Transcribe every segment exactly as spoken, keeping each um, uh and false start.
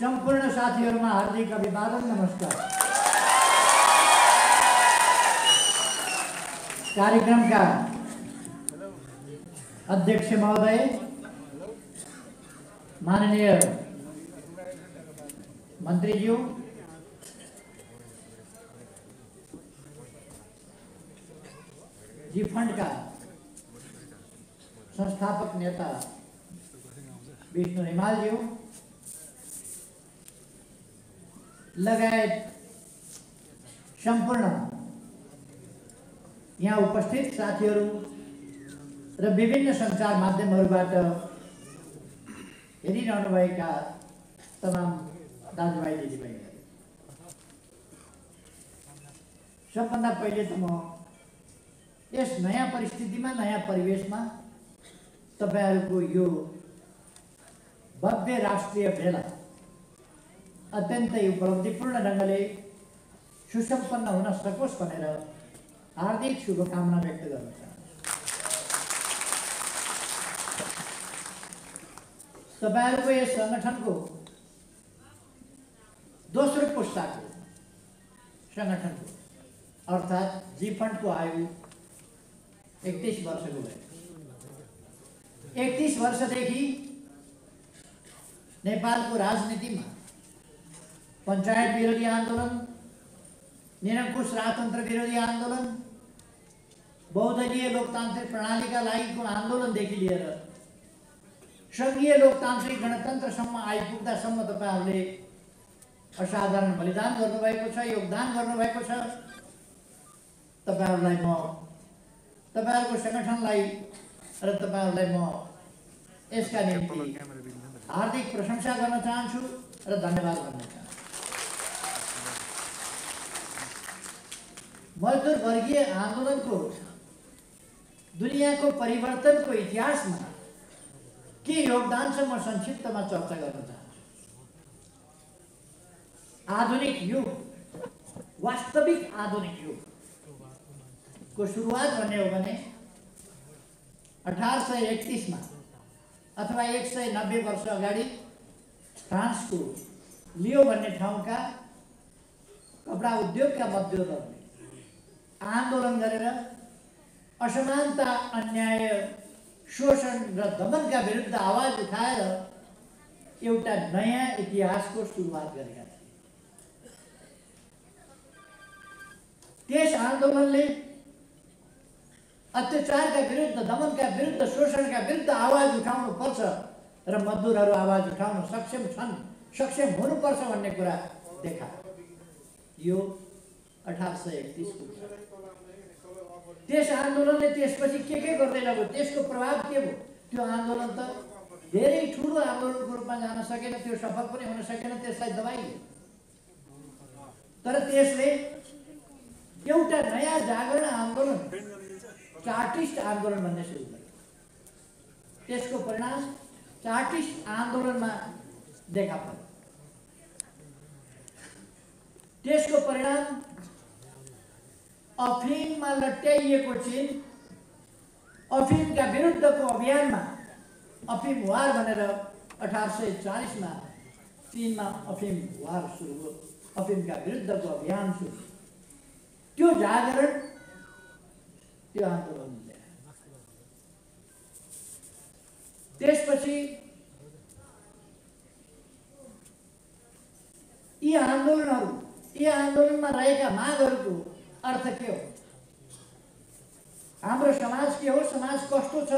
संपूर्ण साथीहरुमा हार्दिक अभिवादन नमस्कार। कार्यक्रमका अध्यक्ष महोदय माननीय मन्त्रीज्यू, जीफंड का संस्थापक नेता विष्णु हिमालज्यू लगायत संपूर्ण यहाँ उपस्थित साथीहरू र विभिन्न संचार माध्यमहरूबाट हेरिरहनुभएका तमाम दाजुभाइ दिदीभाइ, सबभन्दा पहिले त म यस नयाँ परिस्थितिमा नयाँ परिवेशमा तपाईहरुको यो भव्य राष्ट्रिय भेला अत्यन्तै उपलब्धिपूर्ण ढंगले सुसम्पन्न हुन सकोस् भनेर हार्दिक शुभकामना व्यक्त गर्न चाहन्छु। तपाईहरुको यस संगठनको दोस्रो पुस्ताको संगठनको अर्थात् जीफंड को आयु एकतीस वर्षको भयो। एकतीस वर्षदेखि नेपालको राजनीतिमा पंचायत विरोधी आंदोलन, निरंकुश राजतंत्र विरोधी आंदोलन, बहुदलीय लोकतांत्रिक प्रणाली का लागिको आन्दोलनदेखि लिएर संघीय लोकतांत्रिक गणतन्त्रसम्म आइपुग्दासम्म तपाईहरुले असाधारण बलिदान गर्नुभएको छ, योगदान गर्नुभएको छ। तपाईहरुलाई म तपाईहरुको संगठनलाई र तपाईहरुलाई म यसका निम्ति हार्दिक प्रशंसा गर्न चाहन्छु र धन्यवाद गर्न चाहन्छु। मजदूर वर्गीय आंदोलन को दुनिया को परिवर्तन को इतिहास में के योगदान से म संक्षिप्त में चर्चा करना चाहूँ। आधुनिक युग, वास्तविक आधुनिक युग को सुरुआत भन्ने हो भने अठारह सौ एकतीस में अथवा एक सौ नब्बे वर्ष अगाडि फ्रांस को लियो भन्ने ठाउँ का कपड़ा उद्योग का मजदूरहरूले आंदोलन गरेर असमानता, अन्याय, शोषण र दमन का विरुद्ध आवाज उठाएर एउटा नयाँ इतिहास को सुरुवात गरेका थिए। त्यस आंदोलनले अत्याचार का विरुद्ध, दमन का विरुद्ध, शोषण का विरुद्ध आवाज उठाउनु पर्छ र मजदूरहरू आवाज उठाउन सक्षम छन्, सक्षम हुनुपर्छ भन्ने कुरा देखा। यो अठारह सौ एकतीस को त्यस आन्दोलनले त्यसपछि के के गर्दै लाग्यो, त्यसको प्रभाव के भयो। त्यो आन्दोलन त धेरै ठुलो आन्दोलनको रूपमा जान सकेन, त्यो सफल पनि हुन सकेन, त्यसलाई दबाइयो। तर त्यसले एउटा नयाँ जागरण आन्दोलन, चार्टिस्ट आन्दोलन भन्ने सुरु गर्यो। त्यसको परिणाम चार्टिस्ट आन्दोलनमा देखा पर्यो। त्यसको परिणाम अफिम में लट्याइएको चीन, अफिम का विरुद्ध को अभियान में अफिम वार भनेर अठारह सौ चालीस में चीन में अफिम वार सुरु हो, अफिम का विरुद्ध को अभियान सुरु। त्यो जागरण, त्यो आंदोलन त्यसपछि यी आंदोलन यी आंदोलन में रहेका मागहरुको अर्थ के हो, हाम्रो समाज के हो, समाज कस्तो छ,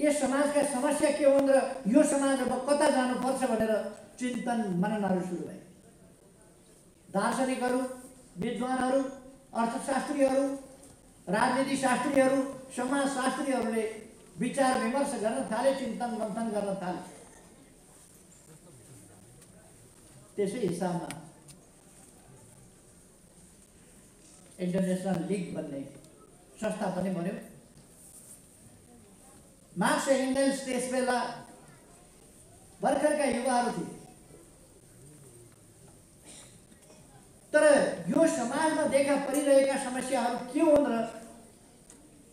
यस समाजका समस्या के हुन् र यो समाज अब कता जानुपर्छ भनेर चिन्तन मननहरू सुरु भए। दार्शनिकहरू, विद्वानहरू, अर्थशास्त्रीहरू, राजनीति शास्त्रीहरू, समाजशास्त्रीहरूले विचार विमर्श गर्न थाले, चिन्तन मन्थन गर्न थाले। त्यसै हिसाबमा इंटरनेशनल लीग भन्ने संस्था पनि बन्यो। मार्क्स एन्गल्स त्यस बेला भर्खरका युवाहरू थिए, तर यो समाजमा देखा परिरहेका समस्याहरू के हुन् र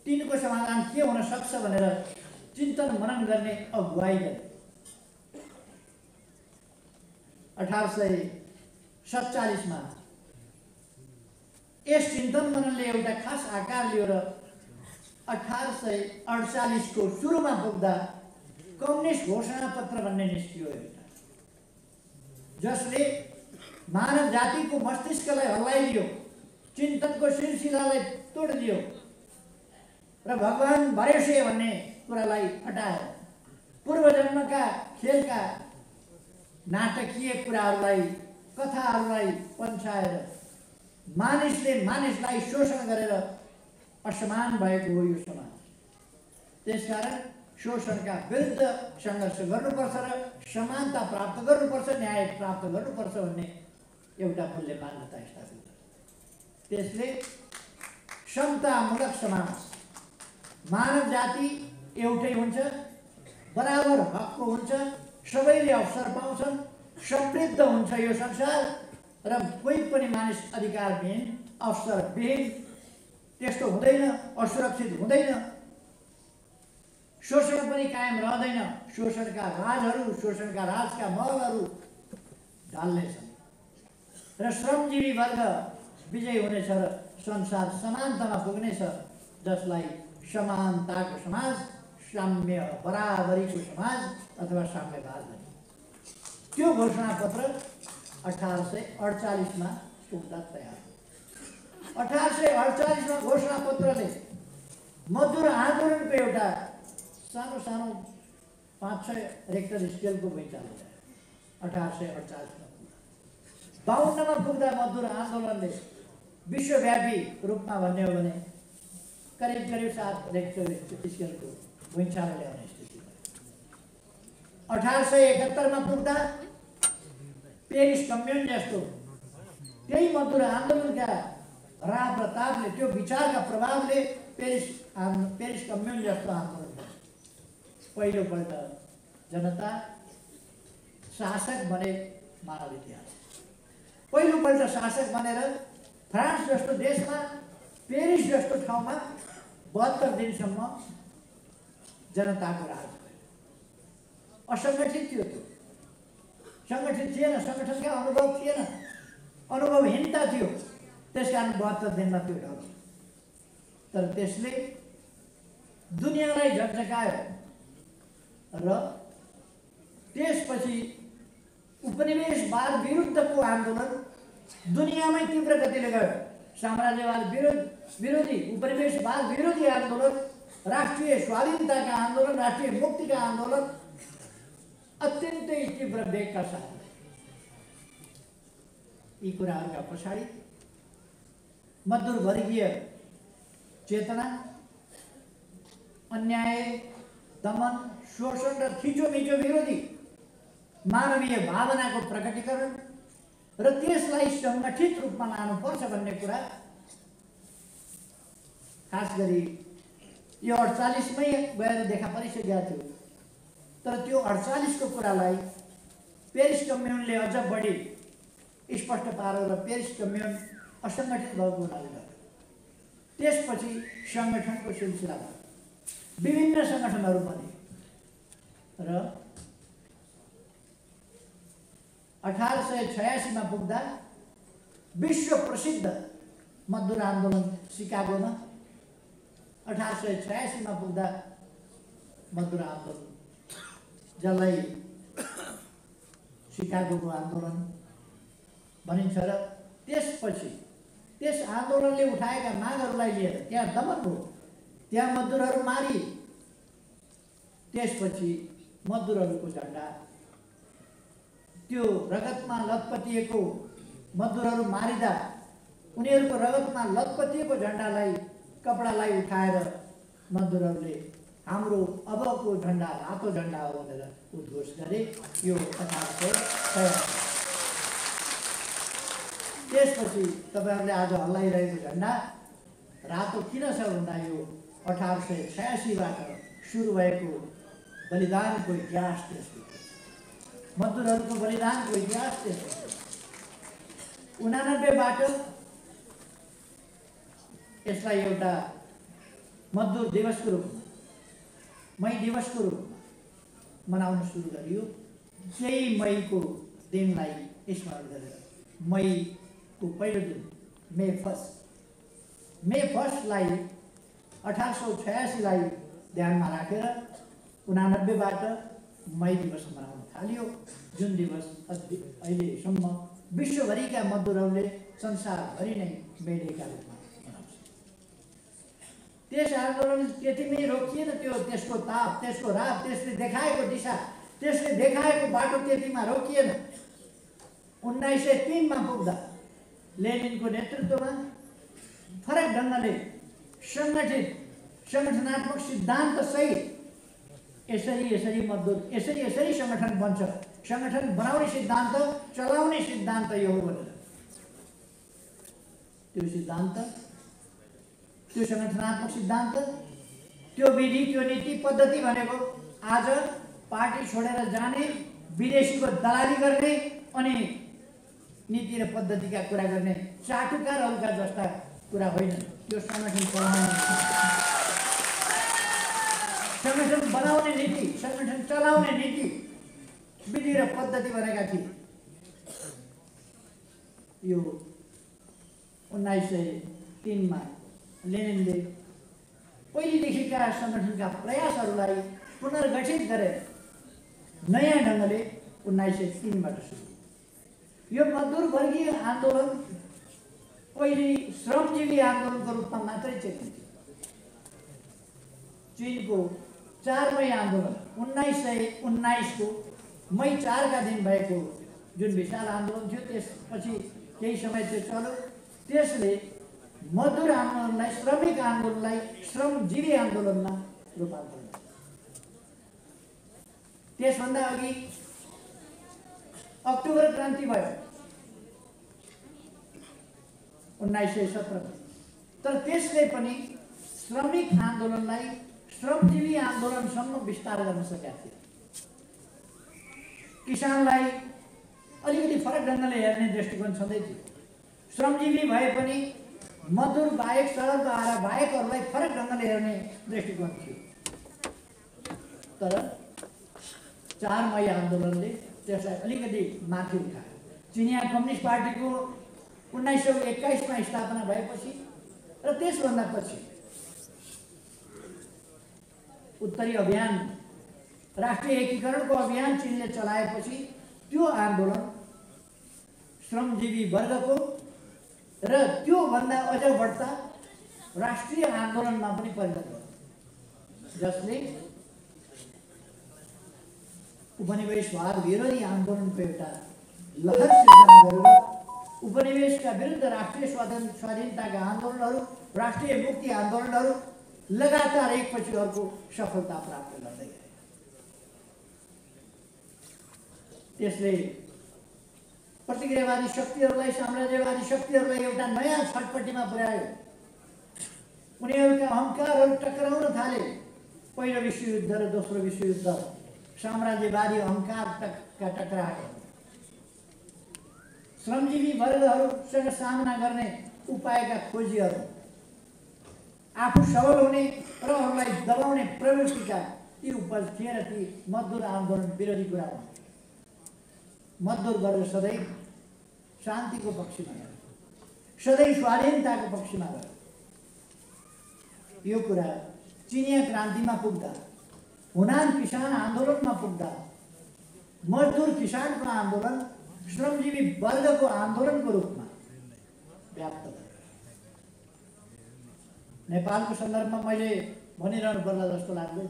तिनको समाधान के हुन सक्छ भनेर चिन्तन मनन गर्ने अगुवाई गरे। अठारह सौ सत्तालीस में इस चिंतन ने एउटा खास आकार लिएर अठारह सौ अड़चालीस को सुरू में पुग्दा कम्युनिस्ट घोषणा पत्र भन्ने निस्कियो, जसले मानव जाति को मस्तिष्कलाई हल्लाइदियो, चिंतन को सिलसिलालाई तोड दियो र भगवान भरेसे भन्ने कुरालाई हटायो। पूर्वजन्म का खेल का नाटकीय कुराहरूलाई कथाहरूलाई पन्छाएर मानिसले मानिसलाई शोषण गरेर असमान भएको हो यो समाज। त्यसकारण शोषण का विरुद्ध संघर्ष गर्नुपर्छ र समानता प्राप्त गर्नुपर्छ, न्याय प्राप्त गर्नुपर्छ भन्ने एउटा मूल्य मान्यता स्थापित गर्छ। त्यसले समतामूलक समाज, मानव जाति एउटै हुन्छ, बराबर हकको हुन्छ, सबैले अवसर पाउँछन्, समृद्ध हुन्छ यो संसार र कोही पनि मानिस अधिकारविहीन, अवसरविहीन त्यस्तो हुँदैन, असुरक्षित हुँदैन, शोषण पनि कायम रहँदैन। शोषणका राजहरू, शोषणका राजका महलहरू ढाल्नेछन् र श्रमजीवी वर्ग विजयी हुनेछ र संसार समानतामा पुग्नेछ, जसलाई समानताको समाज, साम्य बराबरीको समाज अथवा साम्यवाद भन्छ। त्यो घोषणापत्र अठारह सौ अड़चालीस में पुग्दा तैयार हो। अठारह सौ अड़चालीस में घोषणा पत्र ने मजदूर आंदोलन को एउटा सानो सानो पांच छ रेक्टर स्केल को विचार हो। अठारह सौ अड़चालीस में बावन्न में पुग्दा मजदूर आंदोलन ने विश्वव्यापी रूप में भन्ने हो भने करीब करीब सात रेक्टर स्केल को विचार ल्याउने स्थिति। अठारह सौ एकहत्तर में पुग्दा पेरिस कम्युन जस्तो त्यही मजदूर आंदोलन का राह प्रतापले, त्यो विचार का प्रभाव ने पेरिस पेरिस कम्युन जस्तो आंदोलन पहिलो पल्ट जनता शासक बने मानव इतिहास। पहिलो पल्ट शासक बनेर फ्रांस जस्तो देश में, पेरिस जस्तो ठाउँमा बहत्तर दिनसम्म जनता को राज भयो। असंगठित थियो, त्यो संगठित थिएन, संगठन का अनुभव थिएन, अनुभवहीनता थियो, त्यसकारण बहत्तर दिन में त्यो ढल। तर त्यसले दुनियालाई झकझकायो र त्यसपछि उपनिवेशवाद विरुद्धको आंदोलन दुनियामै तीव्र गतिले गयो। साम्राज्यवाद विरुद्ध विरोधी, उपनिवेशवाद विरोधी आंदोलन, राष्ट्रिय स्वाधीनता का आंदोलन, राष्ट्रिय मुक्ति का आंदोलन अत्यंत तीव्र वेग का साथ यी कुराहरूका पछाडि मजदूर वर्गीय चेतना, अन्याय, दमन, शोषण र थिचोमिचो विरोधी मानवीय भावना को प्रकटीकरण र त्यसलाई संगठित रूप में लानुपर्छ भन्ने कुरा खास गरी यो अड़चालीस मै गएर देखा परिसकेको थियो। तर त्यो अड़चालीस को कुरालाई पेरिस कम्युनले अझ बढी स्पष्ट पार्यो र पेरिस कम्युन असंगठित भएको हुनाले त्यसपछि संगठनको सिलसिला भयो, विभिन्न संगठनहरू बने र अठारह सौ छयासी में पुग्दा विश्व प्रसिद्ध मजदूर आंदोलन शिकागोमा, अठारह सौ छयासी में पुग्दा मजदूर आंदोलन जसलाई शिकागो को आंदोलन भनिन्छ र त्यसपछि त्यस आंदोलनले उठाएका मागहरूलाई लिएर त्यहाँ दमन भयो, त्यहाँ मजदूरहरू मारिए। त्यसपछि मजदूरहरूको झण्डा, त्यो रगतमा लतपतिएको मजदूरहरू मारिदा उनीहरूको रगतमा लतपतिएको झण्डालाई, कपडालाई उठाएर मजदूरहरूले हाम्रो अबको झण्डा रातो झण्डा हो भनेर उद्घोष गरे। यो त्यसपछि तपाईहरुले आज हल्लाइरहेको झण्डा रातो किन छ भन्दा यो अठारह सौ छयासी बाट सुरु भएको बलिदानको इतिहास थियो, मजदूरहरूको बलिदानको इतिहास थियो। उनानब्बे बाट यसलाई एउटा मजदूर दिवसको रूपमा, मई दिवस को रूप में मना सुरू करियो। तेईस मई को तिमीलाई स्मरण गरेर मई को पहिलो दिन मे फर्स्ट मे फर्स्टलाई अठारह सौ छयासीलाई ध्यानमा राखेर उनानब्बेबाट मई दिवस मनाउन थालियो, जुन दिवस अहिलेसम्म विश्वभरिका मजदुरहरूले संसारभरि नै मे डेका रूपमा मनाउँछ। त्यस आन्दोलन त्यतिमै रोकिएन। त्यो त्यसको ताप, त्यसको रात, त्यसले देखाएको दिशा, त्यसले देखाएको बाटो त्यतिमा रोकिएन। उन्नाइस सय तिनमा पुग्दा लेनिनको नेतृत्वमा फरक ढङ्गले सङ्गठित सङ्गठनात्मक सिद्धान्त सहित यसरी यसरी मजदुर यसरी यसरी सङ्गठन बन्छ, सङ्गठन बनाउने सिद्धान्त, चलाउने सिद्धान्त यो हो भनेर त्यो सिद्धान्त, त्यो सङ्गठनात्मक सिद्धान्त, त्यो विधि, त्यो नीति पद्धति भनेको आज पार्टी छोडेर जाने, विदेशीको दलाली गर्ने अनि नीति र पद्धतिका कुरा गर्ने चाटुकारहरूका जस्ता कुरा होइन। त्यो सङ्गठन बनाउने, संगठन बनाउने नीति, संगठन चलाउने नीति, विधि र पद्धति भनेका थिए। यो उन्नाइस सय तिनमा लेनिनले पहिलेदेखिका सङ्गठनका प्रयासहरूलाई पुनर्गठित गरेर नयाँ ढङ्गले उन्नाइस सय तिनबाट सुरु। यो मजदुर वर्गीय आन्दोलन पहिले श्रमजीवी आन्दोलनको रूपमा मात्रै चिनिन्थ्यो। चीनको चार मई आंदोलन उन्नाइस सय उन्नाइस को मई चार का दिन भएको जुन विशाल आंदोलन थियो, त्यसपछि केही समय त्यो चल्यो। त्यसले मजदुर आंदोलनलाई, श्रमिक आंदोलनलाई श्रमजीवी आंदोलनमा रूपान्तरण गर्यो। त्यसभन्दा अघि अक्टोबर क्रान्ति भयो उन्नाइस सय सत्रह, तर त्यसले पनि श्रमिक आंदोलनलाई श्रमजीवी आंदोलनसम्म विस्तार गर्न सकेका थिए। किसानलाई अलिकति फरक ढङ्गले हेर्ने दृष्टिकोण छँदै थियो। श्रमजीवी भए पनि मजदुर बाहेक सडक द्वारा बाहेकहरूलाई फरक ढङ्गले हेर्ने दृष्टिकोण थियो। तर चार मई आंदोलनले त्यसलाई अलिकति माथि उठायो। चिनिया कम्युनिस्ट पार्टीको उन्नाइस सौ एक्काइसमा स्थापना भएपछि र त्यसभन्दा पछि उत्तरी अभियान, राष्ट्रिय एकीकरण को अभियान चीनले चलाएपछि त्यो आंदोलन श्रमजीवी वर्ग को र त्यो भन्दा अझ बढ्ता राष्ट्रिय आंदोलन में पनि परिणत भयो, जसले उपनिवेशवाद विरोधी आंदोलन को एउटा लहर सिर्जना गरेर उपनिवेश का विरुद्ध राष्ट्रिय स्वाधीनता का आंदोलन, राष्ट्रीय मुक्ति आंदोलन लगातार एक पछि अर्को सफलता प्राप्त गर्दै गए। त्यसले प्रतिक्रियावादी शक्तिहरूलाई, साम्राज्यवादी शक्तिहरूलाई एउटा नयाँ छटपटीमा पुर्यायो। उनीहरूका अहङ्कारहरू टक्राउन थाले। पहिलो विश्वयुद्ध र दोस्रो विश्वयुद्ध साम्राज्यवादी अहङ्कारका टक्राट, श्रमजीवी वर्गहरूसँग सामना गर्ने उपायका खोजीहरू, आफू सबल हुने र अरूलाई दबाउने प्रवृत्तिका ती उपज थिए र ती मजदुर आन्दोलन विरोधी कुरा हो। मजदुर वर्ग सधैँ शान्तिको पक्षमा गयो, सधैँ स्वाधीनताको पक्षमा गयो। यो कुरा चिनिया क्रान्तिमा पुग्दा, हुनान किसान आन्दोलनमा पुग्दा, मजदुर किसानको आन्दोलन श्रमजीवी वर्गको आन्दोलनको रूपमा व्याप्त भयो। नेपालको सन्दर्भमा मैले भनिरहनु पर्ला जस्तो लाग्दैन।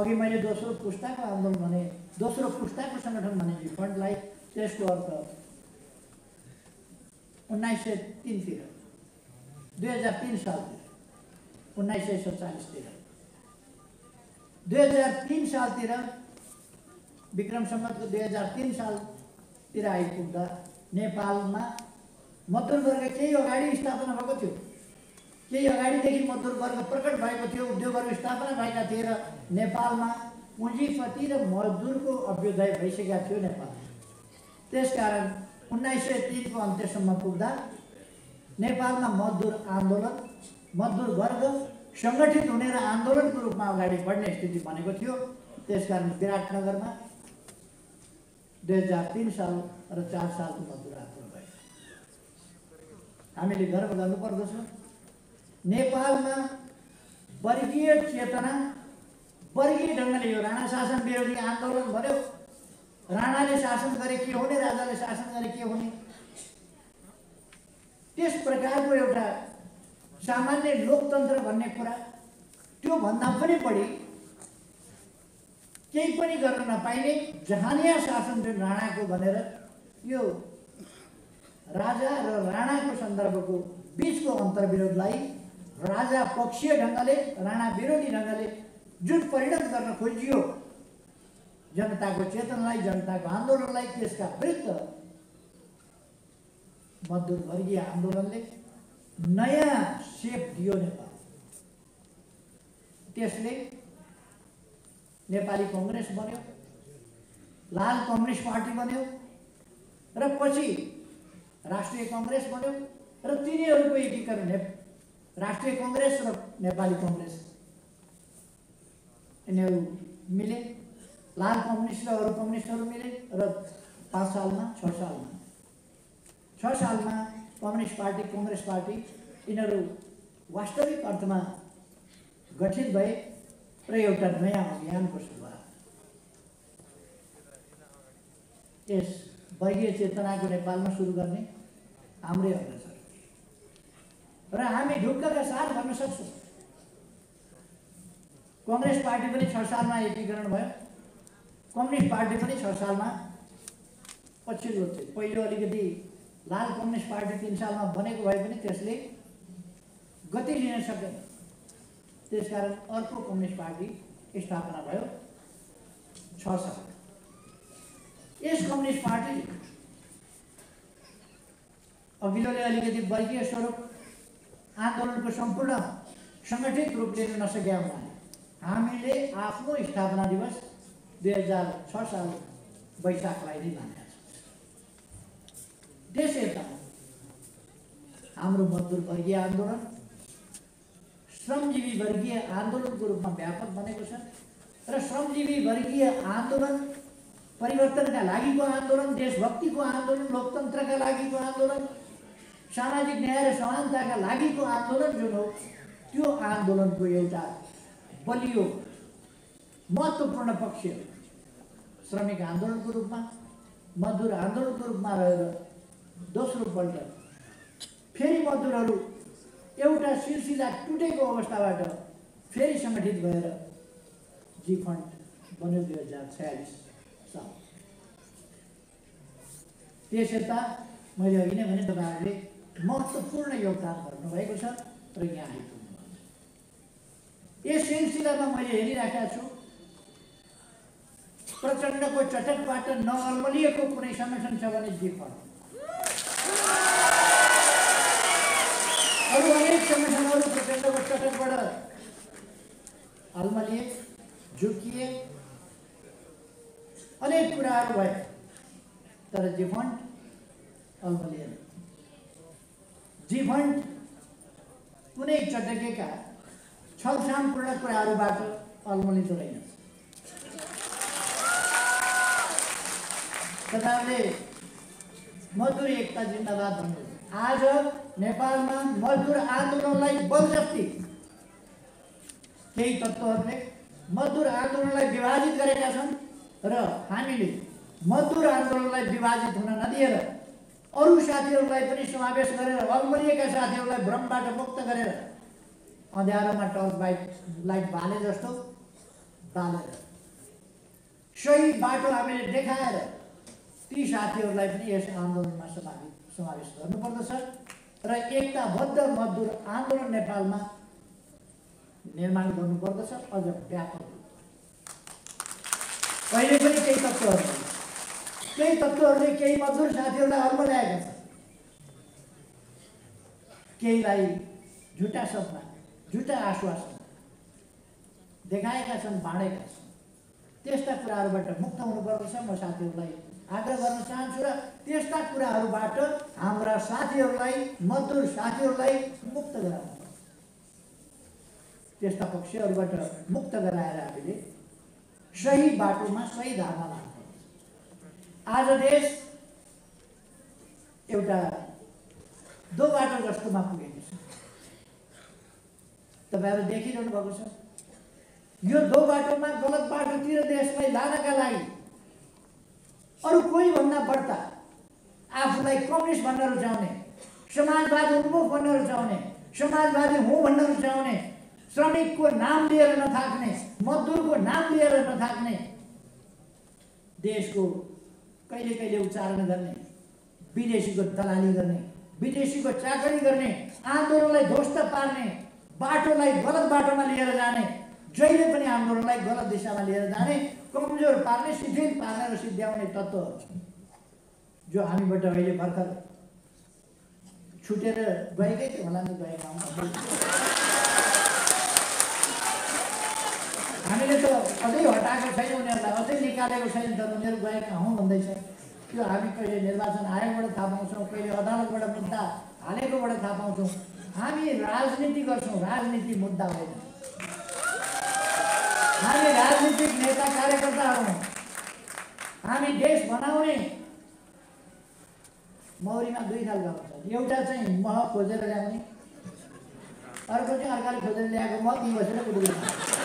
अघि मैले दोस्रो पुस्ताको आन्दोलन भने, दोस्रो पुस्ताको सङ्गठन भने फन्डलाई, त्यसको अर्थ उन्नाइस सय तिनतिर दुई हजार तिन सालतिर उन्नाइस सय सत्तालिसतिर दुई हजार तिन सालतिर विक्रम सम्वतको दुई हजार तिन सालतिर आइपुग्दा नेपालमा मजदुर वर्ग केही अगाडि स्थापना भएको थियो। केही अगाडिदेखि मजदुर वर्ग प्रकट भएको थियो, उद्योग वर्ग स्थापना भएका थिए र नेपालमा पुँजीपति र मजदुरको अभ्युदय भइसकेको थियो नेपालमा। त्यसकारण उन्नाइस सय तिनको अन्त्यसम्म पुग्दा नेपालमा मजदुर आन्दोलन, मजदुर वर्ग सङ्गठित हुने र आन्दोलनको रूपमा अगाडि बढ्ने स्थिति बनेको थियो। त्यसकारण विराटनगरमा डेढ़ तीन साल र चार साल को मधुरा हमें गर्व गर्नुपर्दछ। वर्गीय चेतना वर्गीय ढंगले यो राणा शासन विरोधी आंदोलन भर्यो। राणाले शासन गरे के हुने, राजाले शासन गरे के हुने, त्यस प्रकारको एउटा सामान्य लोकतन्त्र भन्ने कुरा त्यो भन्दा पनि बढी केही पनि गर्न नपाइने जहानिया शासन र राणाको भनेर यो राजा र राणाको सन्दर्भको बीचको अन्तर्विरोधलाई राजा पक्षीय ढङ्गले राणा विरोधी ढङ्गले जुन परिणत गर्न खोजियो जनताको चेतनालाई जनताको आन्दोलनलाई त्यसका विरुद्ध मध्यवर्गीय आन्दोलनले नयाँ सेप दियो नेपाल। त्यसले नेपाली कांग्रेस बन्यो, लाल कम्युनिस्ट पार्टी बन्यो र पछि राष्ट्रिय कांग्रेस बन्यो र तिनीहरुको एकीकरण राष्ट्रिय कांग्रेस र नेपाली कांग्रेस यिनीहरू मिले। लाल कम्युनिस्ट र अरु कम्युनिस्टहरु मिले र पाँच सालमा छ सालमा छ सालमा कम्युनिस्ट पार्टी कांग्रेस पार्टी यिनीहरू वास्तविक अर्थमा गठित भए र एउटा नयाँ अभियानको सुरुवात। यस वर्गीय चेतनाको नेपालमा सुरु गर्ने हाम्रै अग्रज र हामी ढुक्कका साथ भन्न सक्छौँ। कांग्रेस पार्टी पनि छ सालमा एकीकरण भयो, कम्युनिस्ट पार्टी पनि छ सालमा, पछिल्लो चाहिँ पहिलो अलिकति लाल कम्युनिस्ट पार्टी तीन सालमा बनेको भए पनि त्यसले गति लिन सकेन, त्यसकारण अर्को कम्युनिस्ट पार्टी स्थापना भयो छ साल। यस कम्युनिस्ट पार्टी अघिल्लोले अलिकति वर्गीय स्वरूप आन्दोलनको सम्पूर्ण संगठित रूप लिन नसकेका हुनाले हामीले आफ्नो स्थापना दिवस दुई हजार छ साल वैशाखलाई नै मानेका छौँ। त्यसैले हाम्रो मजदुर वर्गीय आन्दोलन श्रमजीवी वर्गीय आंदोलन को रूप में व्यापक बनेको छ र श्रमजीवी वर्गीय आंदोलन परिवर्तनका लागिको आंदोलन, देशभक्तिको आंदोलन, लोकतन्त्रका लागिको आंदोलन, सामाजिक न्याय र समानताका लागिको आंदोलन जुन हो त्यो आंदोलनको एउटा बलियो महत्त्वपूर्ण पक्ष श्रमिक आंदोलनको रूपमा मजदुर आंदोलनको रूपमा रहेर दोस्रो पल्ट फेरि मजदुरहरू एउटा सिलसिला टुटेको अवस्थाबाट फेरि संगठित भएर जीफन्ट बन्यो दुई हजार छयालिस साल। त्यसैता मैले अघि नै भने तपाईँहरूले महत्त्वपूर्ण योगदान गर्नुभएको छ र यहाँ आइपुग्नु भएको छ। यस सिलसिलामा मैले हेरिराखेका छु प्रचण्डको चटकबाट नअल्मलिएको कुनै संगठन छ भने जीफन्ट। अरु अनेक संगठनहरू प्रचण्डको चटकबाट अल्मलिए झुकिए अनेक कुराहरू भए तर जीफन्ट अल्मलिएन। जीफन्ट कुनै चटकेका छलछामपूर्ण कुराहरूबाट अल्मलिँदो रहेन। सरकारले मजदुर एकता जिन्दाबाद भन्नु। आज नेपालमा मजदुर आन्दोलनलाई बलजफ्ती केही तत्त्वहरूले मजदुर आन्दोलनलाई विभाजित गरेका छन् र हामीले मजदुर आन्दोलनलाई विभाजित हुन नदिएर अरू साथीहरूलाई पनि समावेश गरेर अल्मलिएका साथीहरूलाई भ्रमबाट मुक्त गरेर अँध्यारोमा टर्च लाइट लाइट बाले जस्तो बालेर सही बाटो हामीले देखाएर ती साथीहरूलाई पनि यस आन्दोलनमा समावेश समावेश गर्नुपर्दछ र एकताबद्ध मजदुर आन्दोलन नेपालमा निर्माण गर्नुपर्दछ अझ व्यापक। पहिले पनि केही तत्त्वहरू केही तत्त्वहरूले केही मजदुर साथीहरूलाई अल्मल्याएका छन्, केहीलाई झुटा सपना झुटा आश्वासन देखाएका छन्, बाँडेका छन्। त्यस्ता कुराहरूबाट मुक्त हुनुपर्दछ। म साथीहरूलाई आग्रह गर्न चाहन्छु र त्यस्ता कुराहरूबाट हाम्रा साथीहरूलाई मजदुर साथीहरूलाई मुक्त गराउनु, त्यस्ता पक्षहरूबाट मुक्त गराएर हामीले सही बाटोमा सही धारामा लाग्नुपर्छ। आज देश एउटा दोबाटो जस्तोमा पुगेको छ। तपाईहरु देखिरहनु भएको छ। यो दोबाटोमा गलत बाटोतिर देशलाई लानका लागि अरु कोही भन्दा बढ्ता आफूलाई कम्युनिस्ट भन्न रुचाउने, समाजवाद उन्मुख भन्न रुचाउने, समाजवादी हो भन्न रुचाउने, श्रमिकको नाम लिएर नथाक्ने, मजदुरको नाम लिएर नथाक्ने, देशको कहिले कहिले उच्चारण गर्ने, विदेशीको दलाली गर्ने, विदेशीको चाकरी गर्ने, आन्दोलनलाई ध्वस्त पार्ने, बाटोलाई गलत बाटोमा लिएर जाने, जहिले पनि आन्दोलनलाई गलत दिशामा लिएर जाने, कमजोर पार्ने, शिथिल पार्ने र सिद्ध्याउने तत्त्वहरू छन् जो हामीबाट अहिले भर्खर छुटेर गएकै होला नि गएका हुन्। हामीले त अझै हटाएको छैन, उनीहरूलाई अझै निकालेको छैन, तर उनीहरू गएका हुन् भन्दैछ। त्यो हामी कहिले निर्वाचन आयोगबाट थाहा पाउँछौँ, कहिले अदालतबाट मुद्दा हालेकोबाट थाहा पाउँछौँ। हामी राजनीति गर्छौँ, राजनीति मुद्दा होइन। हामी राजनीतिक नेता कार्यकर्ताहरू, हामी देश बनाउने मौरीमा दुई खालका हुन्छ। एउटा चाहिँ मह खोजेर ल्याउने, अर्को चाहिँ अर्काले खोजेर ल्याएको मह ती बसेर कुटुकुटु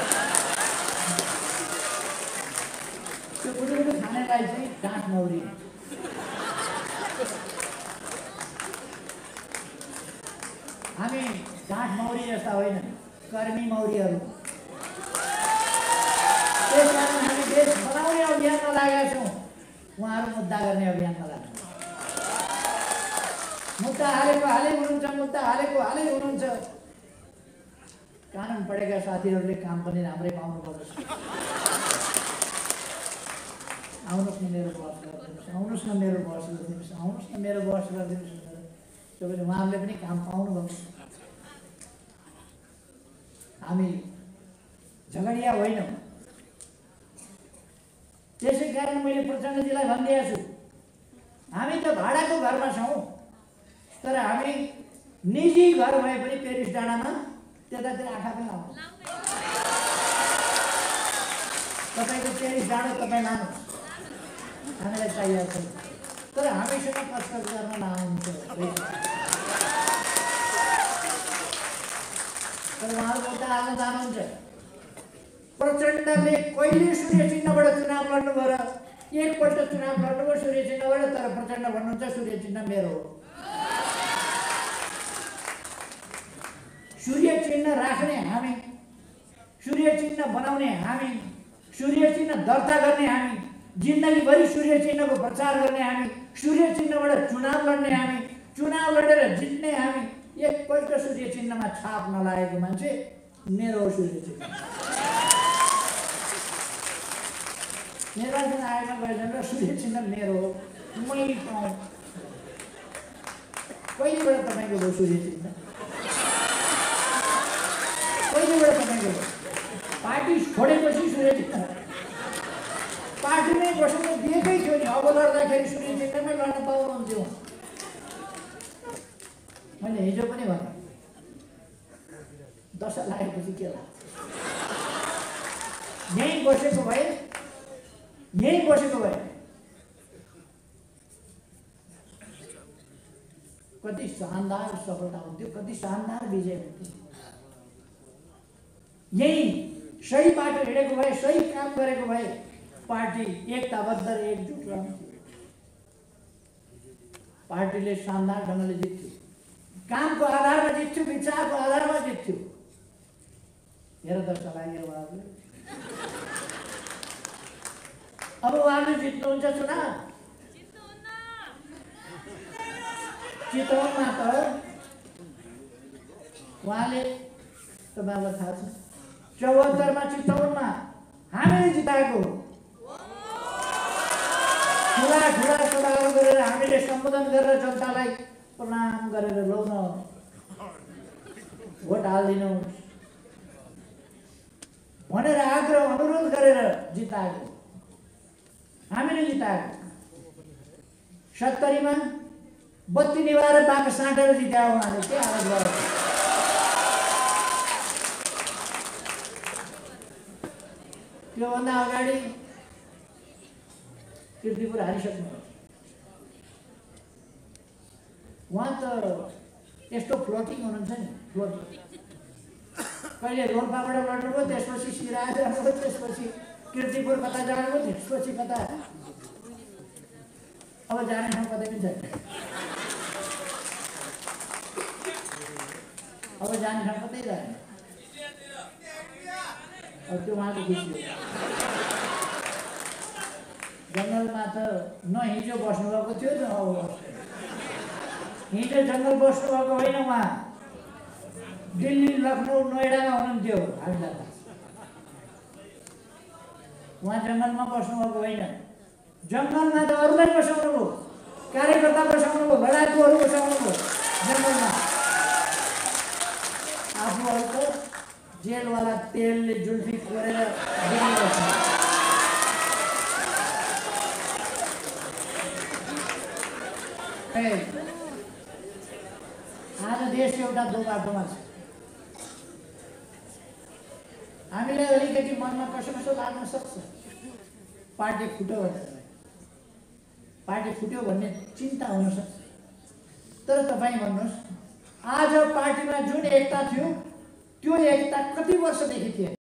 त्यो कुटुकुटु खानेलाई चाहिँ डाँठ मौरी। हामी डाँठ मौरी जस्ता होइन, कर्मी मौरीहरू। त्यस कारण हामी देश बनाउने अभियानमा लागेका छौँ, उहाँहरू मुद्दा गर्ने अभियानमा लाग्छौँ। मुद्दा हालेको हालै हुनुहुन्छ, मुद्दा हालेको हालै हुनुहुन्छ। कानुन पढेका साथीहरूले काम पनि राम्रै पाउनु पर्दछ। आउनुहोस् न मेरो बहस गरिदिनुहोस्, आउनुहोस् न मेरो बहस गरिदिनुहोस्, आउनुहोस् न मेरो बहस गरिदिनुहोस्। किनभने उहाँहरूले पनि काम पाउनुभयो। हामी झगडिया होइनौँ। त्यसै कारण मैले प्रचण्डजीलाई भनिदिएको छु, हामी त भाडाको घरमा छौँ, तर हामी निजी घर भए पनि पेरिस डाँडामा त्यतातिर आँखा पनि लाउनु। तपाईँको पेरिस डाँडो तपाईँ लानुहोस्, हामीलाई चाहिएको छ, तर हामीसँग कष्ट गर्न नआउनु। तर उहाँहरू त आज जानुहुन्छ। प्रचण्डले कहिले सूर्य चिन्हबाट चुनाव लड्नुभयो र एकपल्ट चुनाव लड्नुभयो सूर्य चिन्हबाट, तर प्रचण्ड भन्नुहुन्छ सूर्य चिन्ह मेरो हो। सूर्य चिन्ह राख्ने हामी, सूर्य चिन्ह बनाउने हामी, सूर्य चिन्ह दर्ता गर्ने हामी, जिन्दगीभरि सूर्य चिन्हको प्रचार गर्ने हामी, सूर्य चिन्हबाट चुनाव लड्ने हामी, चुनाव लडेर जित्ने हामी। एकपल्ट सूर्य चिन्हमा छाप नलागेको मान्छे मेरो सूर्य चिन्ह। निर्वाचन आयोगमा गएछन् र सूर्य चिन्ह मेरो हो, मैले पाऊँ। कहिलेबाट तपाईँको हो सूर्य चिन्ह? कहिलेबाट तपाईँको हो? पार्टी छोडेपछि सूर्य चिन्ह। पार्टीमै बस्नु दिएकै थियो नि, अब लड्दाखेरि सूर्य चिन्हमै लड्न पाउनुहुन्थ्यो। मैले हिजो पनि भने दशा लागेपछि के होला, यहीँ बसेको भए, यहीँ बसेको भए कति शानदार सफलता हुन्थ्यो, कति शानदार विजय हुन्थ्यो। यहीँ सही बाटो हिँडेको भए, सही काम गरेको भए पार्टी एकताबद्ध र एकजुट रहन्थ्यो, पार्टीले शानदार ढङ्गले जित्थ्यो, कामको आधारमा जित्थ्यो, विचारको आधारमा जित्थ्यो। हेर दर्शक आयो, उहाँहरूले अब उहाँहरूले जित्नुहुन्छ चुनाव, चितवनमा त उहाँले तपाईँलाई थाहा छ, चौहत्तरमा चितवनमा हामीले जिताएको ठुला ठुला सभाहरू गरेर हामीले सम्बोधन गरेर जनतालाई प्रणाम गरेर लगाउन भोट हालिदिनु भनेर आग्रह अनुरोध गरेर जिताएको हामीले जिताएको। सत्तरीमा बत्ती निभाएर बाँका साँटेर जितायो उहाँले, के आग्रह गर्यो। त्योभन्दा अगाडि किर्तीपुर हारिसक्नु वहाँ तो यो फ्लोटिंग हो फ्लोट कहीं लोलपा लड्नु भयो त्यसपछि सिराज लड्नु त्यसपछि किर्तीपुर कता जानु त्यसपछि कता अब जाने ठाउँ कतै पनि छैन अब जाने ठाउँ कतै रहेन अब त्यो वहाँ जंगल में तो न हिजो बस्नु थियो न हिजो जंगल बस्नु होइन वहाँ दिल्ली लखनऊ नोएडा में हुनुहुन्थ्यो हामीलाई वहाँ जंगल में बस्नु होइन जंगल में तो अरुले बसाउनु भयो कार्यकर्ता बसाउनु भयो लडाकुहरु बसाउनु भयो जंगल में आफूहरु त जेल वाला तेलले जुल्फी कोरेर दिन्छ आज देश एटा दो बाटो में हमी अलिकति मन में कसो कसो लाग्न सक्छ पार्टी फुट्यो पार्टी फुट्यो भन्ने चिंता हुन सक्छ तर तपाई भन्नुस् आज पार्टी में जुन एकता थियो त्यो एकता कति वर्षदेखि थियो।